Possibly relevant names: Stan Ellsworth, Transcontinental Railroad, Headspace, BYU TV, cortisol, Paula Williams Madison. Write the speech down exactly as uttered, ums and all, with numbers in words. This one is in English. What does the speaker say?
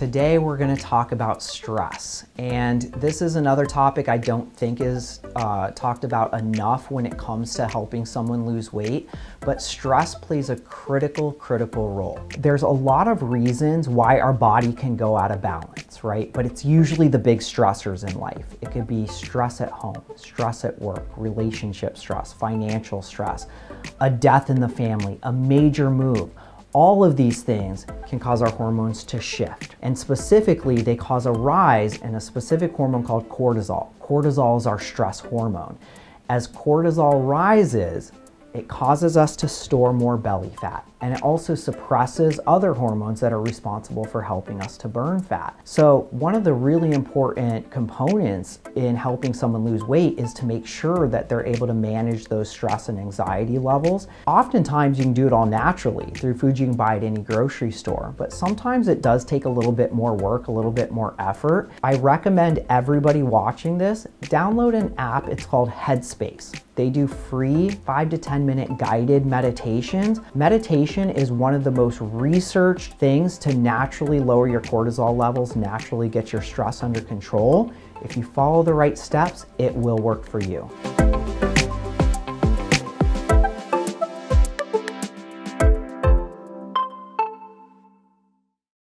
Today we're going to talk about stress, and this is another topic I don't think is uh, talked about enough when it comes to helping someone lose weight, but stress plays a critical, critical role. There's a lot of reasons why our body can go out of balance, right? But it's usually the big stressors in life. It could be stress at home, stress at work, relationship stress, financial stress, a death in the family, a major move. All of these things can cause our hormones to shift. And specifically, they cause a rise in a specific hormone called cortisol. Cortisol is our stress hormone. As cortisol rises, it causes us to store more belly fat. And it also suppresses other hormones that are responsible for helping us to burn fat. So one of the really important components in helping someone lose weight is to make sure that they're able to manage those stress and anxiety levels. Oftentimes you can do it all naturally through food you can buy at any grocery store, but sometimes it does take a little bit more work, a little bit more effort. I recommend everybody watching this, download an app, it's called Headspace. They do free five to ten minute guided meditations. Meditation is one of the most researched things to naturally lower your cortisol levels, naturally get your stress under control. If you follow the right steps, it will work for you.